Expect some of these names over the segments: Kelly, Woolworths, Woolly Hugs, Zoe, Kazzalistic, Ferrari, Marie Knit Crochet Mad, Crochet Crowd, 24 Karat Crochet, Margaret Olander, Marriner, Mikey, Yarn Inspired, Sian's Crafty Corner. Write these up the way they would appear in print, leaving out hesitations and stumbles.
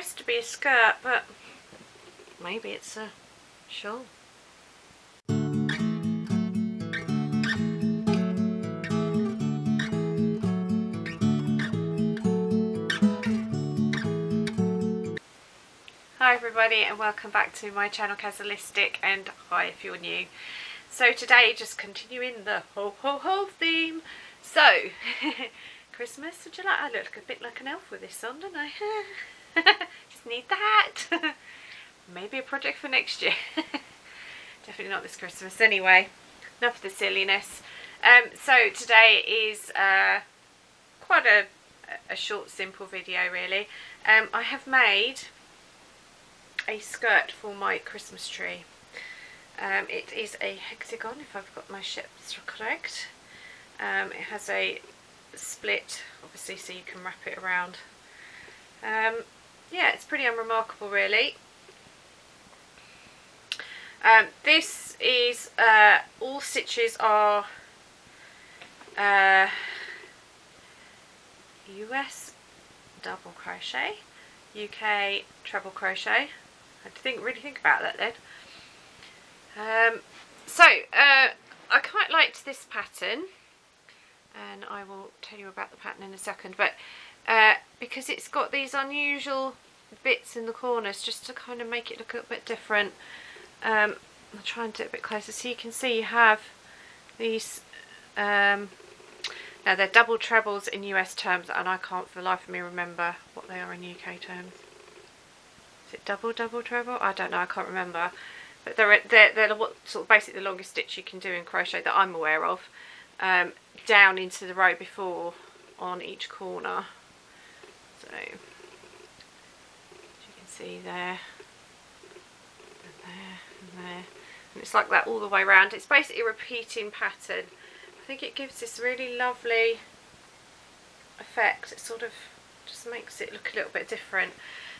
supposed to be a skirt, but maybe it's a shawl. Hi everybody, and welcome back to my channel Kazzalistic, and hi if you're new. So today, just continuing the ho theme. So Christmas, would you like? I look a bit like an elf with this on, don't I? Just need the hat. Maybe a project for next year. Definitely not this Christmas anyway. Enough of the silliness. So today is quite a short, simple video really. I have made a skirt for my Christmas tree. It is a hexagon, if I've got my shapes correct. It has a split, obviously, so you can wrap it around. Yeah, it's pretty unremarkable really. This is all stitches are US double crochet, UK treble crochet. I had to really think about that then. I quite liked this pattern, and I will tell you about the pattern in a second, but because it's got these unusual bits in the corners just to kind of make it look a bit different. I'll try and do it a bit closer so you can see. You have these now they're double trebles in US terms, and I can't for the life of me remember what they are in UK terms. Is it double treble? I don't know, I can't remember. But they're what sort of basically the longest stitch you can do in crochet that I'm aware of, down into the row before on each corner. So as you can see there, and there, and there, and it's like that all the way around. It's basically a repeating pattern. I think it gives this really lovely effect. It sort of just makes it look a little bit different.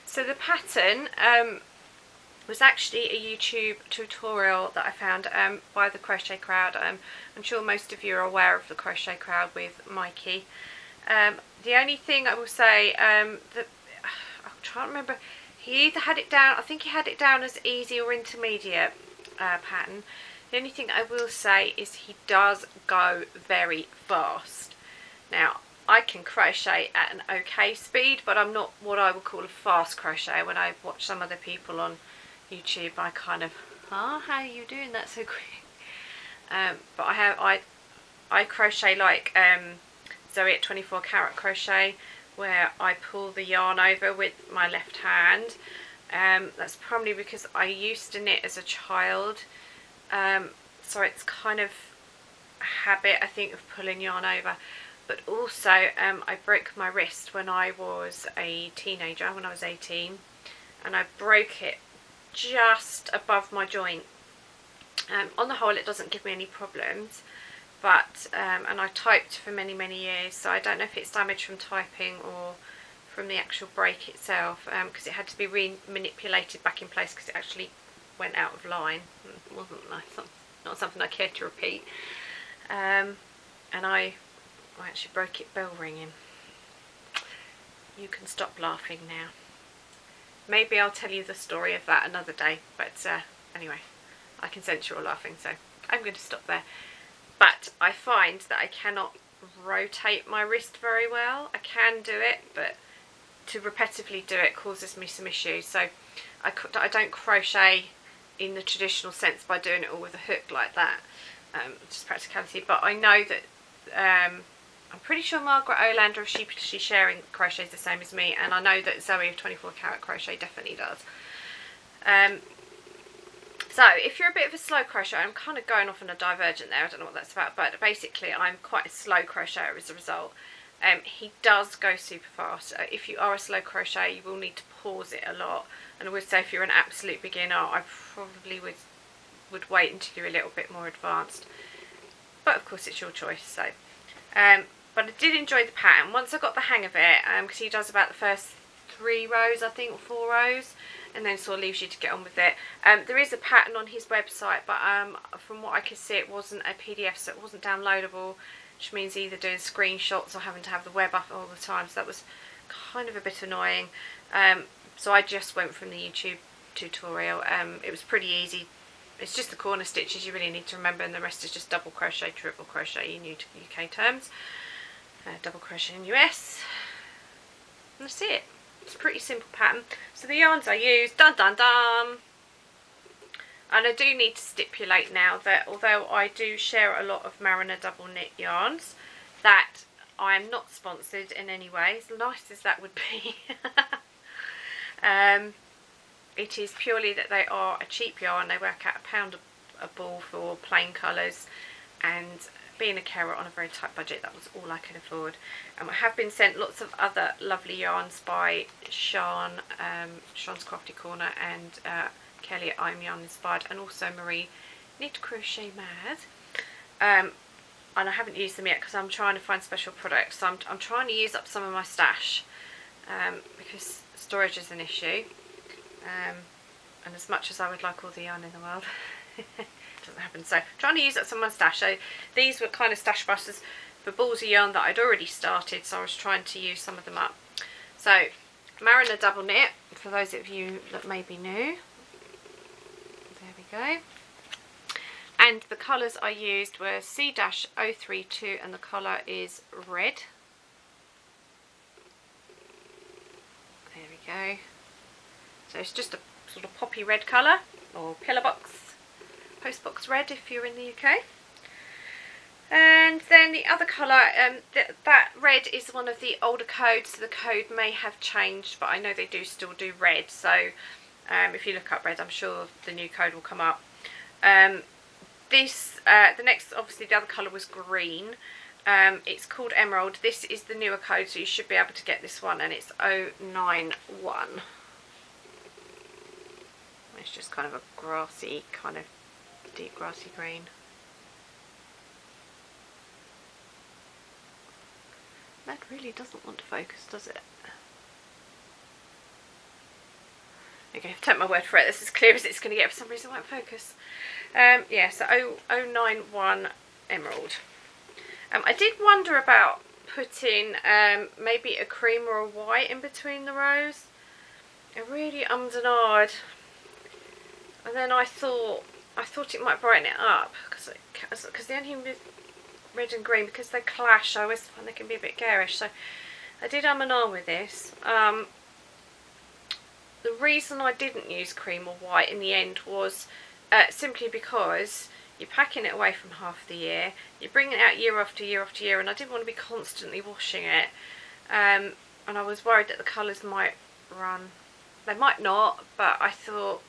So the pattern was actually a YouTube tutorial that I found by the Crochet Crowd. I'm sure most of you are aware of the Crochet Crowd with Mikey. The only thing I will say, that I'm trying to remember, he either had it down, I think he had it down as easy or intermediate pattern. The only thing I will say is he does go very fast. Now, I can crochet at an okay speed, but I'm not what I would call a fast crochet. When I watch some other people on YouTube, I kind of, how are you doing that so quick? But I crochet like Zoe at 24 Karat Crochet, where I pull the yarn over with my left hand. That's probably because I used to knit as a child, so it's kind of a habit, I think, of pulling yarn over. But also, I broke my wrist when I was a teenager, when I was 18, and I broke it just above my joint. On the whole, it doesn't give me any problems, but and I typed for many years, so I don't know if it's damage from typing or from the actual break itself, because it had to be re-manipulated back in place because it actually went out of line. It wasn't nice, not something I care to repeat. And I actually broke it bell ringing. You can stop laughing now. Maybe I'll tell you the story of that another day, but anyway, I can sense you're all laughing, so I'm going to stop there. But I find that I cannot rotate my wrist very well. I can do it, but to repetitively do it causes me some issues. So I don't crochet in the traditional sense by doing it all with a hook like that, just practicality. But I know that I'm pretty sure Margaret Olander, if she's sharing crochets the same as me, and I know that Zoe of 24 Karat Crochet definitely does. So if you're a bit of a slow crocheter, I'm kind of going off on a divergent there, I don't know what that's about, but basically I'm quite a slow crocheter as a result. He does go super fast, so if you are a slow crocheter, you will need to pause it a lot. And I would say if you're an absolute beginner, I probably would wait until you're a little bit more advanced. But of course it's your choice, so. But I did enjoy the pattern once I got the hang of it, because he does about the first 3 rows, I think, or 4 rows, and then sort of leaves you to get on with it. There is a pattern on his website, but from what I could see, it wasn't a PDF, so it wasn't downloadable, which means either doing screenshots or having to have the web up all the time, so that was kind of a bit annoying. So I just went from the YouTube tutorial. It was pretty easy. It's just the corner stitches you really need to remember, and the rest is just double crochet, triple crochet in UK terms, double crochet in US, and that's it. It's a pretty simple pattern. So the yarns I used, dun dun dun. And I do need to stipulate now that although I do share a lot of Marriner double knit yarns, that I am not sponsored in any way, as nice as that would be. It is purely that they are a cheap yarn. They work out £1 a ball for plain colours, and being a carer on a very tight budget, that was all I could afford. I have been sent lots of other lovely yarns by Sian, Sian's Crafty Corner, and Kelly, I'm Yarn Inspired, and also Marie Knit Crochet Mad. And I haven't used them yet because I'm trying to find special products. So I'm trying to use up some of my stash because storage is an issue. And as much as I would like all the yarn in the world, it doesn't happen. So I'm trying to use up some of my stash. So these were kind of stash busters for balls of yarn that I'd already started, so I was trying to use some of them up. So Marriner double knit, for those of you that may be new. There we go. And the colours I used were C-032, and the colour is red. There we go. So it's just a sort of poppy red colour, or pillar box, post box red if you're in the UK. And then the other colour, that red is one of the older codes, so the code may have changed, but I know they do still do red. So if you look up red, I'm sure the new code will come up. The next, obviously the other colour was green. It's called Emerald. This is the newer code, so you should be able to get this one, and it's 091. It's just kind of a grassy, kind of deep grassy green. That really doesn't want to focus, does it? Okay, take my word for it. This is as clear as it's going to get. For some reason, it won't focus. Yeah, so 091 Emerald. I did wonder about putting maybe a cream or a white in between the rows. It really ummed and ahed. And then I thought it might brighten it up, because the only thing with red and green, because they clash, I always find they can be a bit garish. So I did and ah with this. The reason I didn't use cream or white in the end was simply because you're packing it away from half the year, you're bringing it out year after year after year, and I didn't want to be constantly washing it. And I was worried that the colours might run. They might not, but I thought,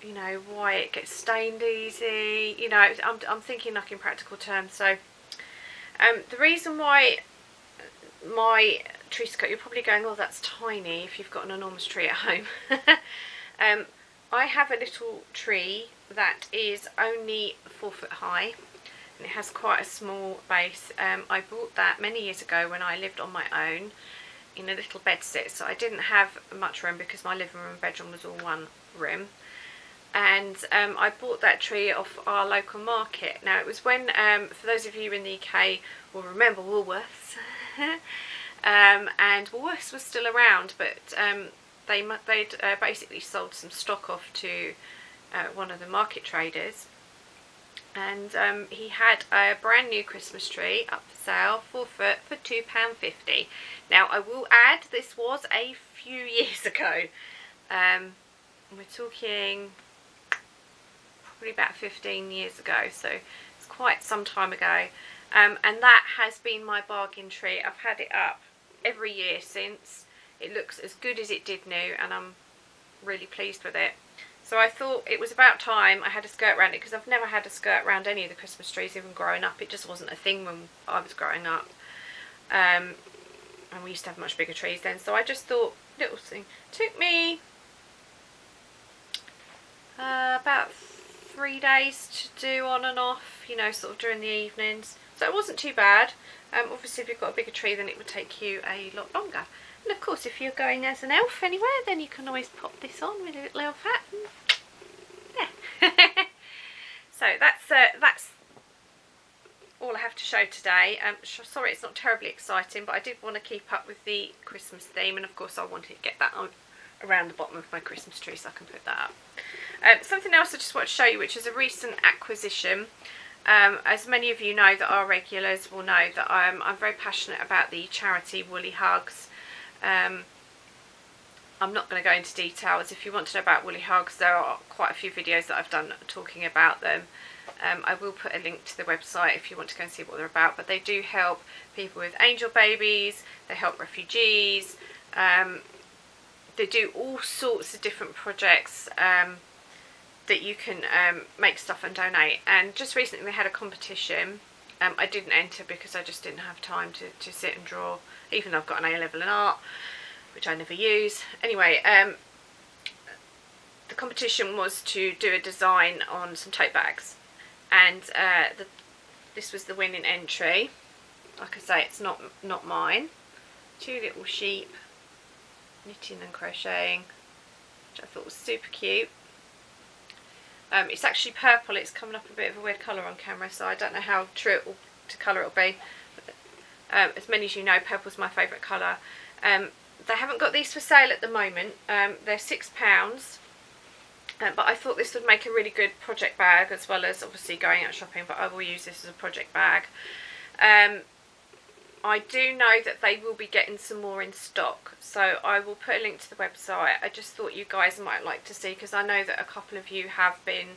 you know, why it gets stained easy, you know, I'm thinking like in practical terms. So the reason why my tree skirt, you're probably going, oh, that's tiny if you've got an enormous tree at home. I have a little tree that is only 4 foot high, and it has quite a small base. I bought that many years ago when I lived on my own in a little bed sit, so I didn't have much room because my living room and bedroom was all one room. And I bought that tree off our local market. Now, it was when, for those of you in the UK will remember Woolworths, and Woolworths was still around, but they'd basically sold some stock off to one of the market traders, and he had a brand new Christmas tree up for sale, 4 foot, for £2.50. Now, I will add, this was a few years ago. We're talking probably about 15 years ago, so it's quite some time ago. And that has been my bargain tree. I've had it up every year since. It looks as good as it did new, and I'm really pleased with it. So I thought it was about time I had a skirt around it, because I've never had a skirt around any of the Christmas trees, even growing up. It just wasn't a thing when I was growing up. And we used to have much bigger trees then, so I just thought, little thing, took me about 3 days to do on and off, you know, sort of during the evenings. So it wasn't too bad. Obviously, if you've got a bigger tree, then it would take you a lot longer. And of course, if you're going as an elf anywhere, then you can always pop this on with a little elf hat. Yeah. So that's all I have to show today. Sorry it's not terribly exciting, but I did want to keep up with the Christmas theme, and of course I wanted to get that on around the bottom of my Christmas tree so I can put that up. Something else I just want to show you, which is a recent acquisition. As many of you know that are regulars will know that I'm very passionate about the charity Woolly Hugs. I'm not going to go into details. If you want to know about Woolly Hugs, there are quite a few videos that I've done talking about them. I will put a link to the website if you want to go and see what they're about, but they do help people with angel babies, they help refugees, they do all sorts of different projects that you can make stuff and donate. And just recently they had a competition. I didn't enter because I just didn't have time to sit and draw, even though I've got an A level in art, which I never use. Anyway, the competition was to do a design on some tote bags, and this was the winning entry. Like I say, it's not mine. Two little sheep knitting and crocheting, which I thought was super cute. It's actually purple. It's coming up a bit of a weird colour on camera, so I don't know how true to colour it'll be. As many as you know, purple's my favourite colour. They haven't got these for sale at the moment. They're £6, but I thought this would make a really good project bag, as well as obviously going out shopping, but I will use this as a project bag. I do know that they will be getting some more in stock, so I will put a link to the website. I just thought you guys might like to see, because I know that a couple of you have been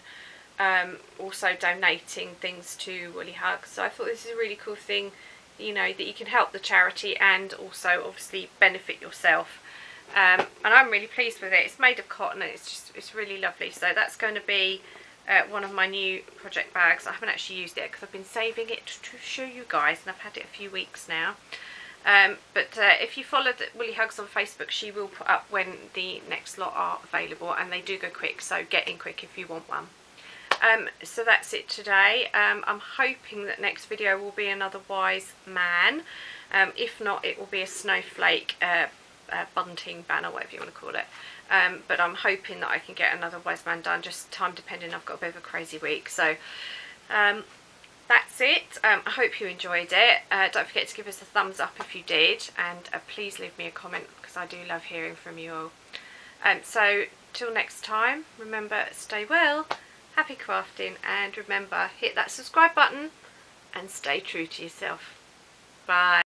also donating things to Woolly Hugs, so I thought this is a really cool thing, you know, that you can help the charity and also obviously benefit yourself. And I'm really pleased with it. It's made of cotton and it's really lovely, so that's going to be one of my new project bags. I haven't actually used it because I've been saving it to show you guys, and I've had it a few weeks now. But if you follow Woolly Hugs on Facebook, she will put up when the next lot are available, and they do go quick, so get in quick if you want one. So that's it today. I'm hoping that next video will be another wise man. If not, it will be a snowflake bunting banner, whatever you want to call it. But I'm hoping that I can get another wise man done, just time depending. I've got a bit of a crazy week, so that's it. I hope you enjoyed it. Don't forget to give us a thumbs up if you did, and please leave me a comment, because I do love hearing from you all. So till next time, remember, stay well, happy crafting, and remember, hit that subscribe button and stay true to yourself. Bye.